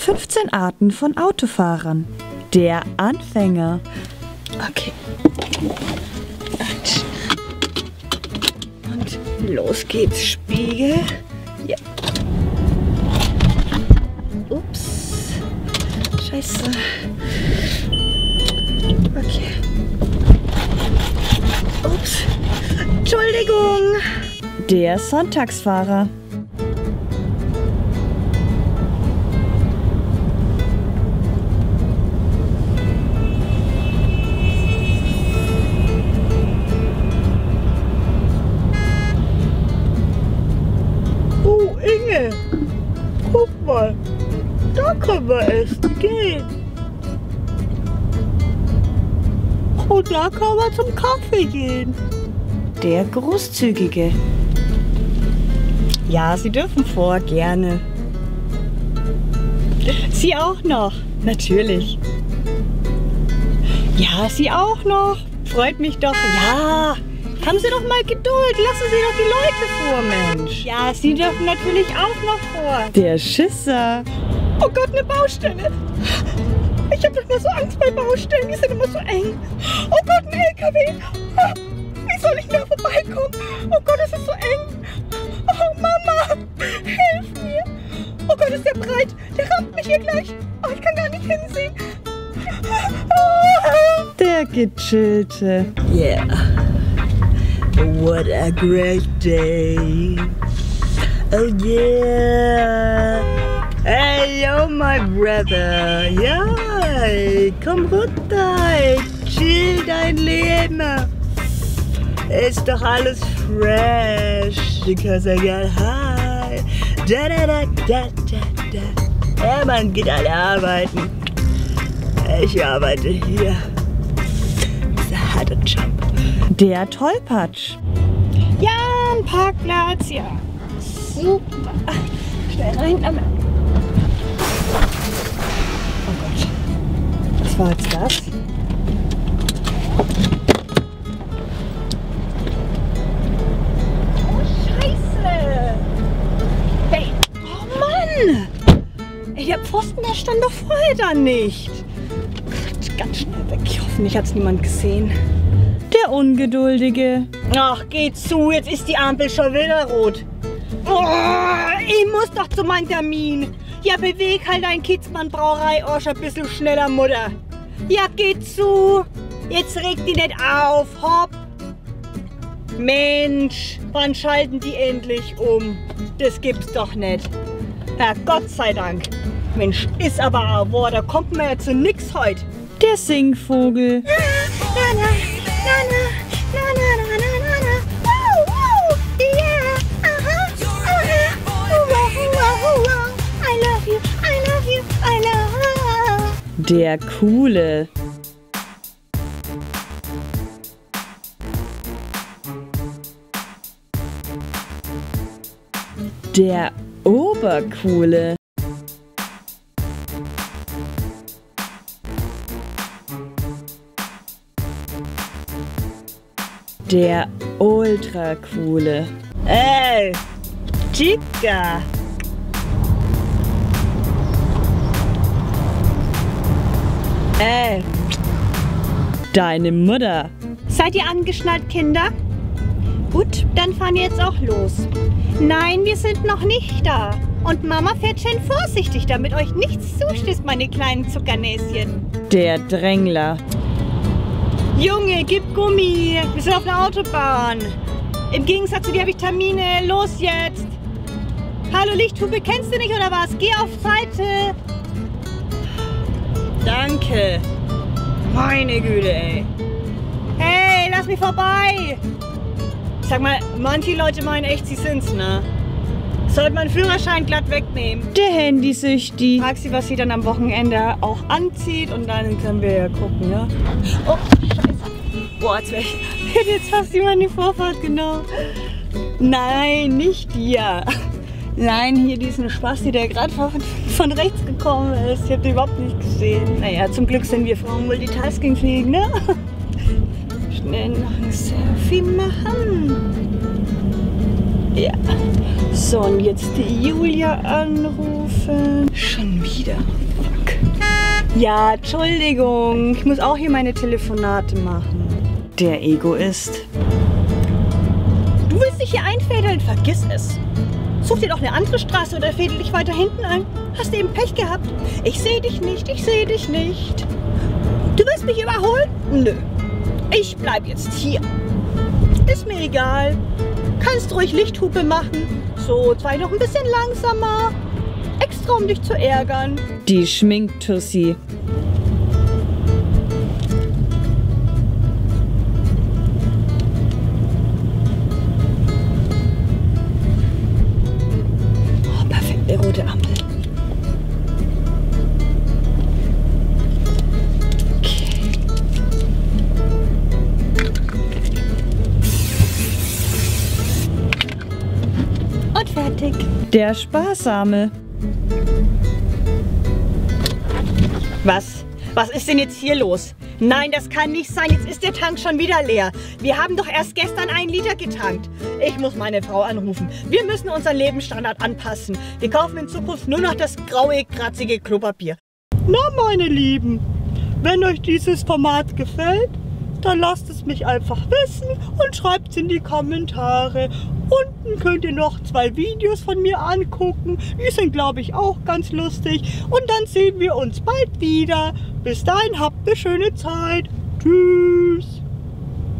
15 Arten von Autofahrern. Der Anfänger. Okay. Und los geht's. Spiegel. Ja. Ups. Scheiße. Okay. Ups. Entschuldigung. Der Sonntagsfahrer. Oh, Inge. Guck mal. Da können wir essen gehen. Und da kann man zum Kaffee gehen. Der Großzügige. Ja, Sie dürfen vor, gerne. Sie auch noch, natürlich. Ja, Sie auch noch, freut mich doch. Ja, haben Sie doch mal Geduld, lassen Sie doch die Leute vor, Mensch. Ja, Sie dürfen natürlich auch noch vor. Der Schisser. Oh Gott, eine Baustelle. Ich habe doch mal so Angst bei Baustellen, die sind immer so eng. Oh Gott, ein LKW. Wie soll ich da vorbeikommen? Oh Gott, es ist so eng. Oh Mama, hilf mir. Oh Gott, ist der breit. Der rammt mich hier gleich. Oh, ich kann gar nicht hinsehen. Oh. Der Gechillte. Yeah. What a great day. Oh yeah. Hello, my brother. Ja, komm runter. Chill dein Leben. Ist doch alles fresh, because I got high. Da da da da da da. Ja, man geht alle arbeiten. Ich arbeite hier. It's a hard job. Der Tollpatsch. Ja, ein Parkplatz, ja. Super. Schnell rein. Oh Gott. Was war jetzt das? Der Pfosten, der stand doch vorher da nicht. Gott, ganz schnell weg. Ich hoffe, mich hat es niemand gesehen. Der Ungeduldige. Ach, geh zu, jetzt ist die Ampel schon wieder rot. Oh, ich muss doch zu meinem Termin. Ja, beweg halt dein Kitzmann-Brauerei Orsch ein bisschen schneller, Mutter. Ja, geh zu. Jetzt regt die nicht auf. Hopp. Mensch, wann schalten die endlich um? Das gibt's doch nicht. Na, Gott sei Dank. Mensch, ist aber ein Wort, da kommt man ja zu nix heute. Der Singvogel. Der Coole. Der Obercoole. Der Ultracoole. Ey, Chica! Ey! Deine Mutter! Seid ihr angeschnallt, Kinder? Gut, dann fahren wir jetzt auch los. Nein, wir sind noch nicht da. Und Mama fährt schön vorsichtig, damit euch nichts zustößt, meine kleinen Zuckernäschen. Der Drängler. Junge, gib Gummi. Wir sind auf einer Autobahn. Im Gegensatz zu dir habe ich Termine. Los jetzt. Hallo Lichthupe, kennst du nicht oder was? Geh auf Seite. Danke. Meine Güte, ey. Hey, lass mich vorbei. Sag mal, manche Leute meinen echt, sie sind's, ne? Sollte man Führerschein glatt wegnehmen. Der Handysüchti. Frag sie, was sie dann am Wochenende auch anzieht und dann können wir ja gucken, ja? Oh, Scheiße. Boah, jetzt wäre ich... Hätte jetzt fast jemand die Vorfahrt genommen. Nein, nicht dir. Nein, hier diesen Spasti, der gerade von rechts gekommen ist. Ich hab den überhaupt nicht gesehen. Naja, zum Glück sind wir Frauen multitaskingfähig, ne? Schnell noch ein Selfie machen. Ja. So, und jetzt die Julia anrufen. Schon wieder. Fuck. Ja, Entschuldigung. Ich muss auch hier meine Telefonate machen. Der Egoist. Du willst dich hier einfädeln? Vergiss es. Such dir doch eine andere Straße oder fädel dich weiter hinten ein. Hast du eben Pech gehabt? Ich sehe dich nicht, ich sehe dich nicht. Du willst mich überholen? Nö. Ich bleib jetzt hier. Ist mir egal. Kannst ruhig Lichthupe machen. So, zwei noch ein bisschen langsamer. Extra, um dich zu ärgern. Die Schminktussi. Oh, perfekte rote Ampel. Der Sparsame. Was? Was ist denn jetzt hier los? Nein, das kann nicht sein. Jetzt ist der Tank schon wieder leer. Wir haben doch erst gestern 1 Liter getankt. Ich muss meine Frau anrufen. Wir müssen unseren Lebensstandard anpassen. Wir kaufen in Zukunft nur noch das graue, kratzige Klopapier. Na, meine Lieben, wenn euch dieses Format gefällt, dann lasst es mich einfach wissen und schreibt es in die Kommentare. Unten könnt ihr noch 2 Videos von mir angucken. Die sind, glaube ich, auch ganz lustig. Und dann sehen wir uns bald wieder. Bis dahin habt eine schöne Zeit. Tschüss.